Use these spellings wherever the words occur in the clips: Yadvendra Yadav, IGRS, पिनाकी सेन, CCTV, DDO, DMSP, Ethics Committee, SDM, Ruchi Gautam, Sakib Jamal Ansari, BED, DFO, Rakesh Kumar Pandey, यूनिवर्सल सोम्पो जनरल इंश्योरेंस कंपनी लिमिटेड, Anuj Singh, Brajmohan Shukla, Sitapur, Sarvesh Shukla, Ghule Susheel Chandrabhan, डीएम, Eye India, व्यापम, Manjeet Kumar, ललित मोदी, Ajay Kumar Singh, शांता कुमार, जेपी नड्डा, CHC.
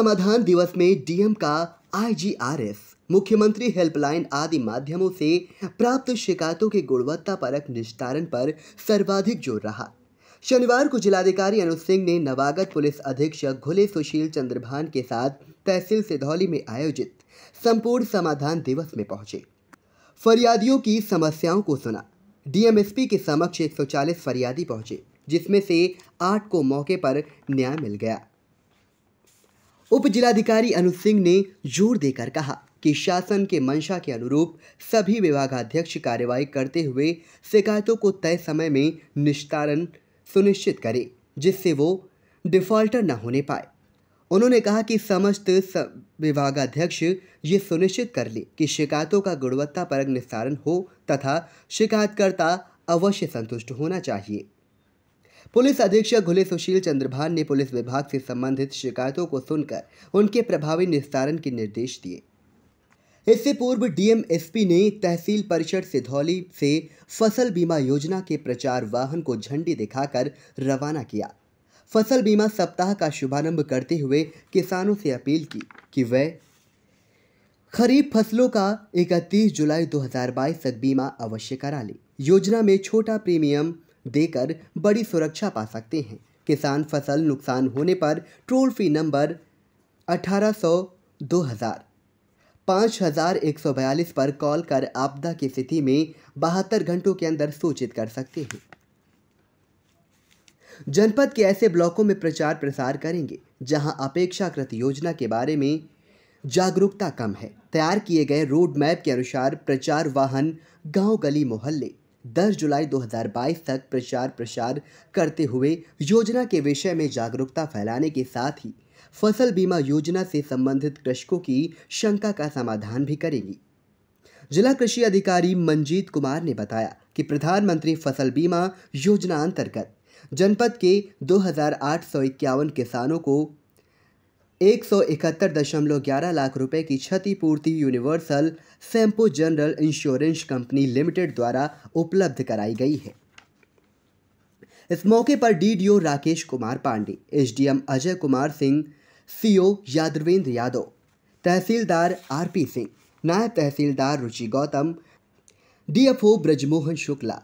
समाधान दिवस में डीएम का IGRS, मुख्यमंत्री हेल्पलाइन आदि माध्यमों से प्राप्त शिकायतों के गुणवत्तापरक निस्तारण पर सर्वाधिक जोर रहा। शनिवार को जिलाधिकारी अनुज सिंह ने नवागत पुलिस अधीक्षक घुले सुशील चंद्रभान के साथ तहसील सिधौली में आयोजित संपूर्ण समाधान दिवस में पहुंचे। फरियादियों की समस्याओं को सुना। DMSP के समक्ष 140 फरियादी पहुंचे, जिसमें से 8 को मौके पर न्याय मिल गया। उप जिलाधिकारी अनुज सिंह ने जोर देकर कहा कि शासन के मंशा के अनुरूप सभी विभागाध्यक्ष कार्रवाई करते हुए शिकायतों को तय समय में निस्तारण सुनिश्चित करें, जिससे वो डिफॉल्टर न होने पाए। उन्होंने कहा कि समस्त विभागाध्यक्ष ये सुनिश्चित कर ले कि शिकायतों का गुणवत्तापरक निस्तारण हो तथा शिकायतकर्ता अवश्य संतुष्ट होना चाहिए। पुलिस अधीक्षक घुले सुशील चंद्रभान ने पुलिस विभाग से संबंधित शिकायतों को सुनकर उनके प्रभावी निस्तारण के निर्देश दिए। इससे पूर्व DMSP ने तहसील परिषद सिधौली से फसल बीमा योजना के प्रचार वाहन को झंडी दिखाकर रवाना किया। फसल बीमा सप्ताह का शुभारंभ करते हुए किसानों से अपील की कि वे खरीफ फसलों का 31 जुलाई 2022 तक बीमा अवश्य करा लें। योजना में छोटा प्रीमियम देकर बड़ी सुरक्षा पा सकते हैं। किसान फसल नुकसान होने पर टोल फ्री नंबर 1800-2000-5142 पर कॉल कर आपदा की स्थिति में 72 घंटों के अंदर सूचित कर सकते हैं। जनपद के ऐसे ब्लॉकों में प्रचार प्रसार करेंगे जहां अपेक्षाकृत योजना के बारे में जागरूकता कम है। तैयार किए गए रोड मैप के अनुसार प्रचार वाहन गांव गली मोहल्ले 10 जुलाई 2022 तक प्रचार प्रसार करते हुए योजना के विषय में जागरूकता फैलाने के साथ ही फसल बीमा योजना से संबंधित कृषकों की शंका का समाधान भी करेगी। जिला कृषि अधिकारी मंजीत कुमार ने बताया कि प्रधानमंत्री फसल बीमा योजना अंतर्गत जनपद के 2851 किसानों को 171.11 लाख रुपए की क्षतिपूर्ति यूनिवर्सल सोम्पो जनरल इंश्योरेंस कंपनी लिमिटेड द्वारा उपलब्ध कराई गई है। इस मौके पर DDO Rakesh Kumar Pandey, SDM Ajay Kumar Singh, CO Yadavindra Yadav, तहसीलदार RP सिंह, नायब तहसीलदार रुचि गौतम, DFO ब्रजमोहन शुक्ला,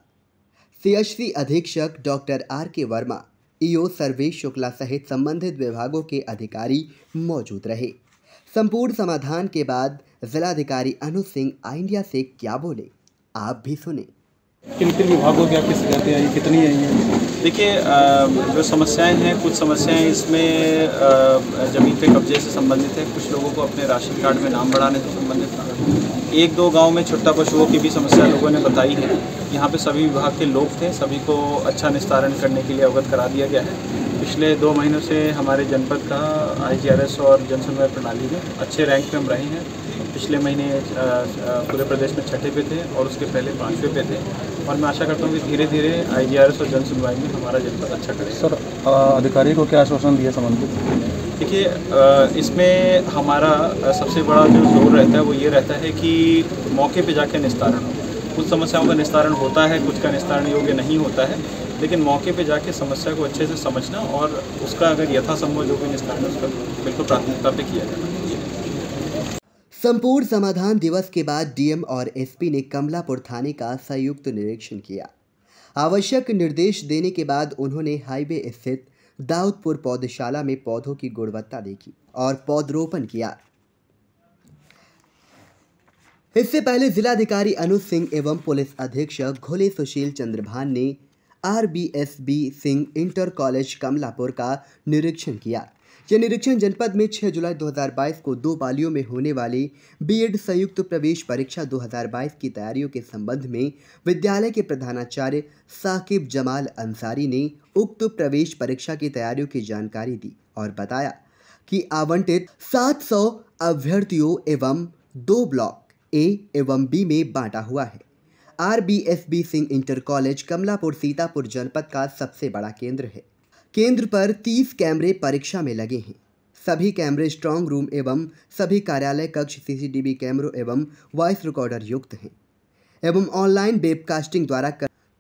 CHC अधीक्षक doctor RK Verma, EO Sarvesh Shukla सहित संबंधित विभागों के अधिकारी मौजूद रहे। संपूर्ण समाधान के बाद जिलाधिकारी अनुज सिंह आई इंडिया से क्या बोले, आप भी सुने। किन किन विभागों की आपकी शिकायतें आई, कितनी आई हैं? देखिए, जो समस्याएं हैं, कुछ समस्याएं इसमें ज़मीन पे कब्जे से संबंधित है। कुछ लोगों को अपने राशन कार्ड में नाम बढ़ाने से संबंधित था। 1-2 गांव में छुट्टा पशुओं की भी समस्या लोगों ने बताई है। यहाँ पे सभी विभाग के लोग थे, सभी को अच्छा निस्तारण करने के लिए अवगत करा दिया गया है। पिछले 2 महीनों से हमारे जनपद का IGRS और जनसंवाद प्रणाली में अच्छे रैंक में हम रहे हैं। पिछले महीने पूरे प्रदेश में 6ठे पे थे और उसके पहले 5वें पे थे और मैं आशा करता हूँ कि धीरे धीरे IGRS और जनसंवाद में हमारा जनपद अच्छा करे। सर, अधिकारी को क्या आश्वासन दिया संबंधित? देखिए, इसमें हमारा सबसे बड़ा जो जोर रहता है वो ये रहता है कि मौके पर जाके निस्तारण हो। कुछ समस्याओं का निस्तारण होता है, कुछ का निस्तारण योग्य नहीं होता है, लेकिन मौके पे जाके समस्या को अच्छे से समझना और उसका अगर यथासंभव जो भी निस्तारण उसका बिल्कुल प्राथमिकता पे किया जाना। संपूर्ण समाधान दिवस के बाद डीएम और SP ने कमलापुर थाने का संयुक्त निरीक्षण किया। आवश्यक निर्देश देने के बाद उन्होंने हाईवे स्थित दाऊदपुर पौधशाला में पौधों की गुणवत्ता देखी और पौधरोपण किया। इससे पहले जिलाधिकारी अनुज सिंह एवं पुलिस अधीक्षक घुले सुशील चंद्रभान ने RBS B Singh inter college Kamalapur का निरीक्षण किया। यह निरीक्षण जनपद में 6 जुलाई 2022 को 2 पालियों में होने वाली BED संयुक्त प्रवेश परीक्षा 2022 की तैयारियों के संबंध में विद्यालय के प्रधानाचार्य साकिब जमाल अंसारी ने उक्त प्रवेश परीक्षा की तैयारियों की जानकारी दी और बताया कि आवंटित 700 अभ्यर्थियों एवं 2 ब्लॉक A एवं B में बांटा हुआ है। RBSB Singh inter college Kamalapur Sitapur जनपद का सबसे बड़ा केंद्र है। केंद्र पर 30 कैमरे परीक्षा में लगे हैं। सभी कैमरे स्ट्रांग रूम एवं सभी कार्यालय कक्ष CCTV कैमरों एवं वॉइस रिकॉर्डर युक्त हैं एवं ऑनलाइन वेबकास्टिंग द्वारा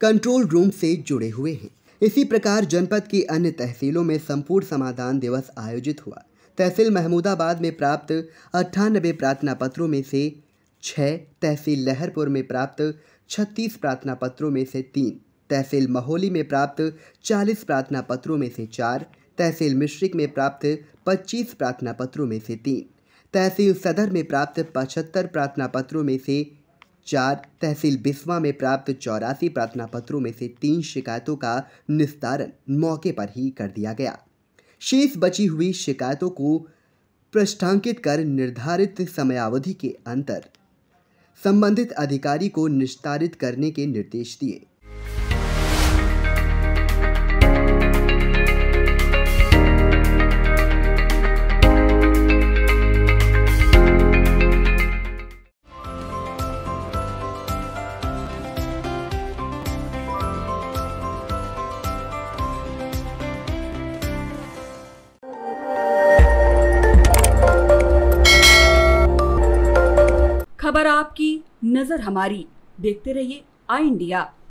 कंट्रोल रूम से जुड़े हुए हैं। इसी प्रकार जनपद की अन्य तहसीलों में संपूर्ण समाधान दिवस आयोजित हुआ तहसील महमूदाबाद में प्राप्त 98 प्रार्थना पत्रों में से 6, तहसील लहरपुर में प्राप्त 36 प्रार्थना पत्रों में से 3, तहसील महोली में प्राप्त 40 प्रार्थना पत्रों में से 4, तहसील मिश्रिक में प्राप्त 25 प्रार्थना पत्रों में से 3, तहसील सदर में प्राप्त 75 प्रार्थना पत्रों में से 4, तहसील बिस्वा में प्राप्त 84 प्रार्थना पत्रों में से 3 शिकायतों का निस्तारण मौके पर ही कर दिया गया। शेष बची हुई शिकायतों को पृष्ठांकित कर निर्धारित समयावधि के अंतर संबंधित अधिकारी को निस्तारित करने के निर्देश दिए। खबर आपकी, नजर हमारी। देखते रहिए आई इंडिया।